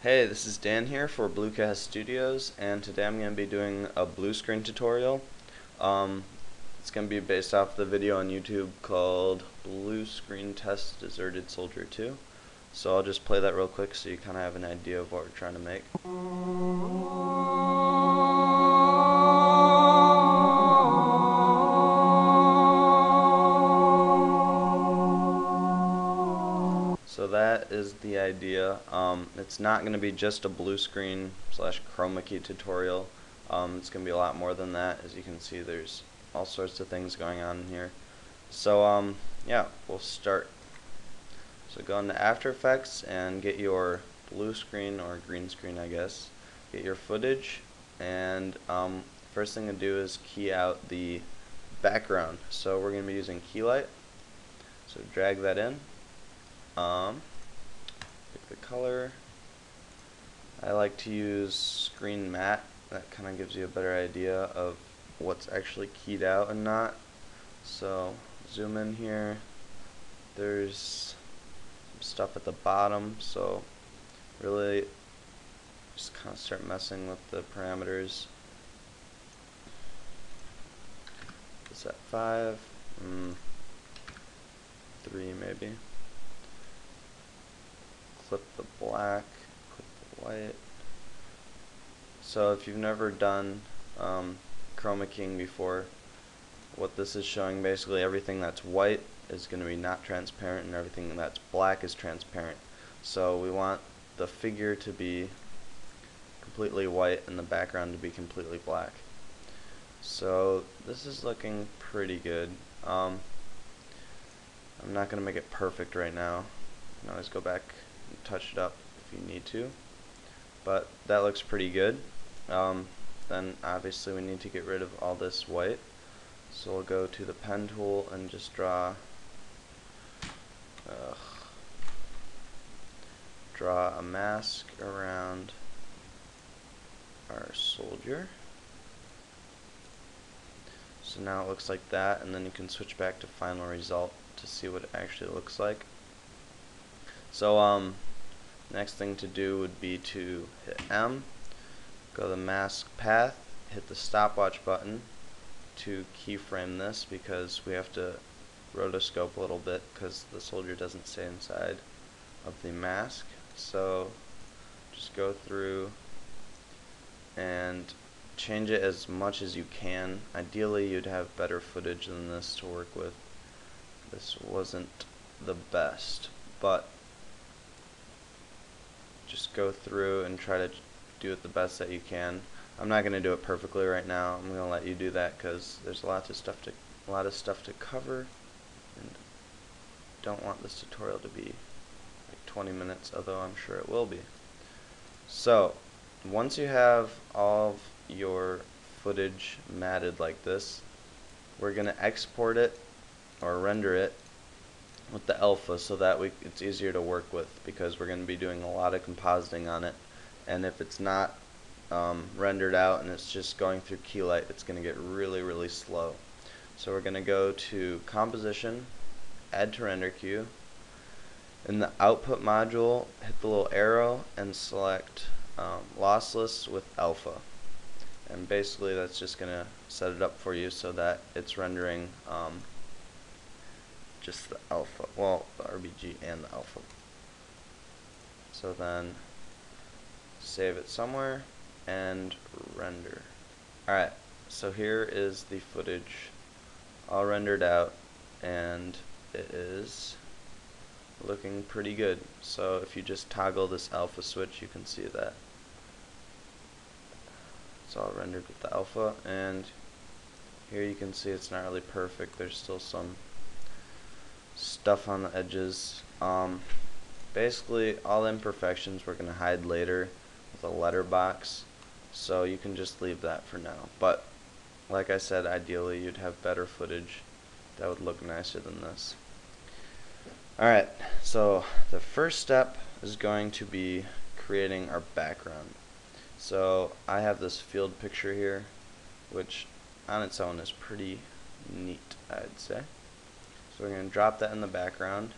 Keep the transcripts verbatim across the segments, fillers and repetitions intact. Hey, this is Dan here for Bluecast Studios, and today I'm going to be doing a blue screen tutorial. Um, it's going to be based off the video on YouTube called Blue Screen Test Deserted Soldier two. So I'll just play that real quick so you kind of have an idea of what we're trying to make. So that is the idea. Um, it's not going to be just a blue screen slash chroma key tutorial. Um, it's going to be a lot more than that. As you can see, there's all sorts of things going on here. So um, yeah, we'll start. So go into After Effects and get your blue screen or green screen, I guess. Get your footage, and um, first thing to do is key out the background. So we're going to be using Keylight. So drag that in. Um, pick the color. I like to use screen matte. That kind of gives you a better idea of what's actually keyed out and not. So zoom in here. There's some stuff at the bottom, so really just kind of start messing with the parameters. Is that five? Mm, three maybe. Clip the black, clip the white. So if you've never done um, chroma keying before, what this is showing, basically everything that's white is going to be not transparent and everything that's black is transparent. So we want the figure to be completely white and the background to be completely black. So this is looking pretty good. Um, I'm not going to make it perfect right now. You can always go back, touch it up if you need to, but that looks pretty good. Um, then obviously we need to get rid of all this white, so we'll go to the pen tool and just draw uh, draw a mask around our soldier. So now it looks like that, and then you can switch back to final result to see what it actually looks like. So um, next thing to do would be to hit M, go to the mask path, hit the stopwatch button to keyframe this, because we have to rotoscope a little bit because the soldier doesn't stay inside of the mask. So just go through and change it as much as you can. Ideally you'd have better footage than this to work with. This wasn't the best, but just go through and try to do it the best that you can. I'm not going to do it perfectly right now. I'm going to let you do that because there's lots of stuff to a lot of stuff to cover, and don't want this tutorial to be like twenty minutes, although I'm sure it will be. So once you have all of your footage matted like this, we're going to export it or render it with the alpha, so that we it's easier to work with, because we're going to be doing a lot of compositing on it, and if it's not um, rendered out and it's just going through Keylight, it's going to get really really slow. So we're going to go to composition, add to render queue, in the output module hit the little arrow and select um, lossless with alpha, and basically that's just going to set it up for you so that it's rendering um, just the alpha, well, the R B G and the alpha. So then save it somewhere and render. Alright, so here is the footage all rendered out, and it is looking pretty good. So if you just toggle this alpha switch, you can see that it's all rendered with the alpha, and here you can see it's not really perfect. There's still some stuff on the edges. Um, basically all the imperfections we're going to hide later with a letterbox, so you can just leave that for now. But like I said, ideally you'd have better footage that would look nicer than this. Alright, so the first step is going to be creating our background. So I have this field picture here, which on its own is pretty neat, I'd say. So we're going to drop that in the background,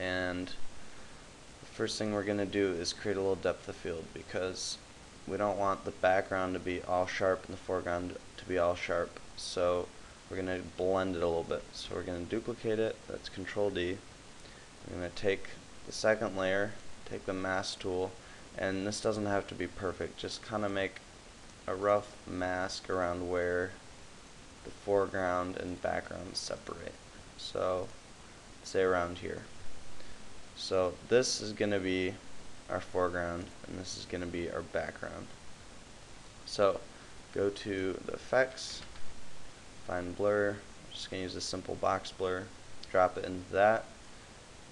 and first thing we're going to do is create a little depth of field, because we don't want the background to be all sharp and the foreground to be all sharp. So we're going to blend it a little bit. So we're going to duplicate it. That's Control D. I'm going to take the second layer, take the mask tool, and this doesn't have to be perfect. Just kind of make a rough mask around where the foreground and background separate. So say around here. So this is going to be our foreground and this is going to be our background. So go to the effects, find blur. I'm just going to use a simple box blur, drop it into that,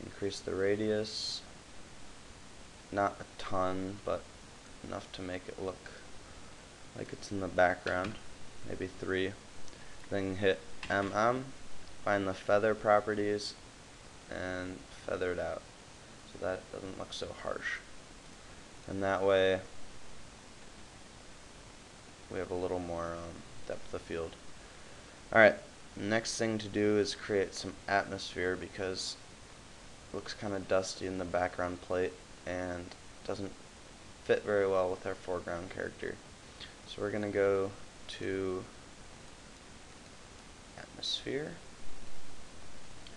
increase the radius, not a ton but enough to make it look like it's in the background, maybe three. Then hit M M, find the feather properties and feather it out so that it doesn't look so harsh, and that way we have a little more um, depth of field. Alright, next thing to do is create some atmosphere, because it looks kinda dusty in the background plate and doesn't fit very well with our foreground character. So we're gonna go to atmosphere,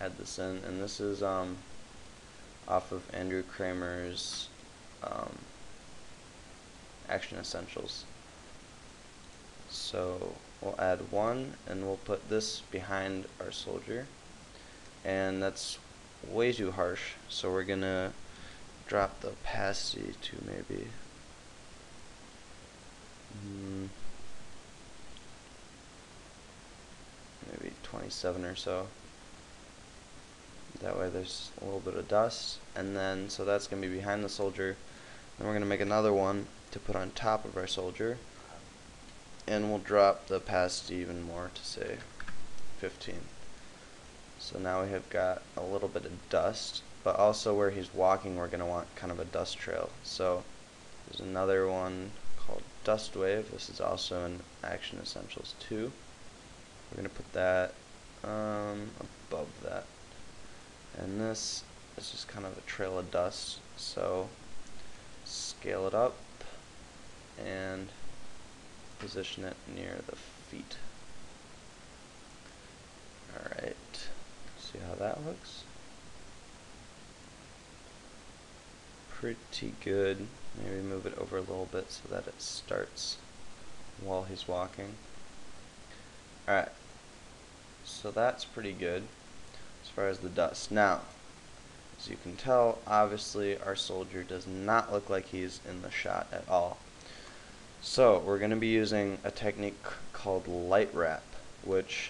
add this in, and this is um off of Andrew Kramer's um, Action Essentials. So we'll add one and we'll put this behind our soldier, and that's way too harsh, so we're gonna drop the opacity to maybe mm, maybe twenty-seven or so. That way there's a little bit of dust, and then so that's gonna be behind the soldier. Then we're gonna make another one to put on top of our soldier, and we'll drop the opacity even more to say fifteen. So now we have got a little bit of dust, but also where he's walking we're gonna want kind of a dust trail. So there's another one called Dust Wave. This is also in Action Essentials two. We're gonna put that um, above that, and this is just kind of a trail of dust. So scale it up and position it near the feet. Alright, see how that looks? Pretty good. Maybe move it over a little bit so that it starts while he's walking. Alright, so that's pretty good as far as the dust. Now, as you can tell, obviously our soldier does not look like he's in the shot at all. So we're going to be using a technique called light wrap, which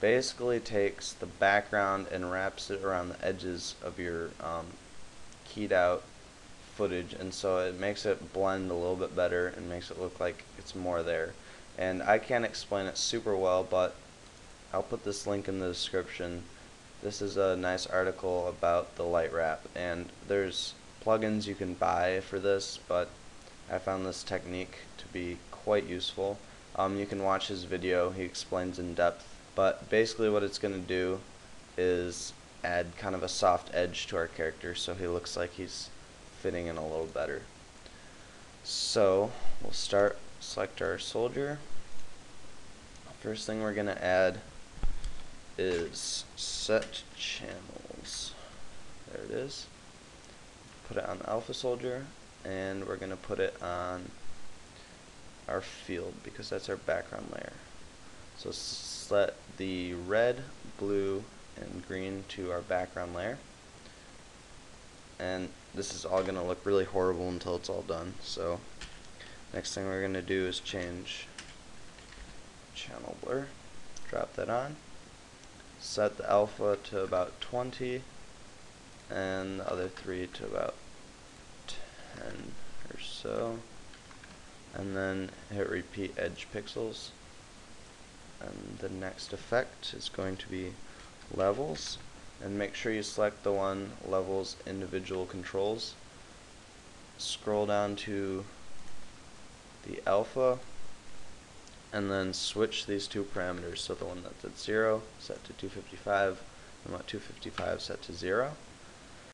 basically takes the background and wraps it around the edges of your um, keyed out footage, and so it makes it blend a little bit better and makes it look like it's more there. And I can't explain it super well, but I'll put this link in the description. This is a nice article about the light wrap, and there's plugins you can buy for this, but I found this technique to be quite useful. Um, you can watch his video, he explains in depth, but basically what it's going to do is add kind of a soft edge to our character so he looks like he's fitting in a little better. So we'll start, select our soldier. First thing we're going to add is set channels. There it is. Put it on the alpha soldier, and we're going to put it on our field because that's our background layer. So set the red, blue, and green to our background layer, and this is all going to look really horrible until it's all done. So next thing we're going to do is change channel blur, drop that on, set the alpha to about twenty and the other three to about ten or so, and then hit repeat edge pixels. And the next effect is going to be levels, and make sure you select the one levels individual controls. Scroll down to the alpha and then switch these two parameters, so the one that's at zero set to two fifty-five and what two fifty-five set to zero.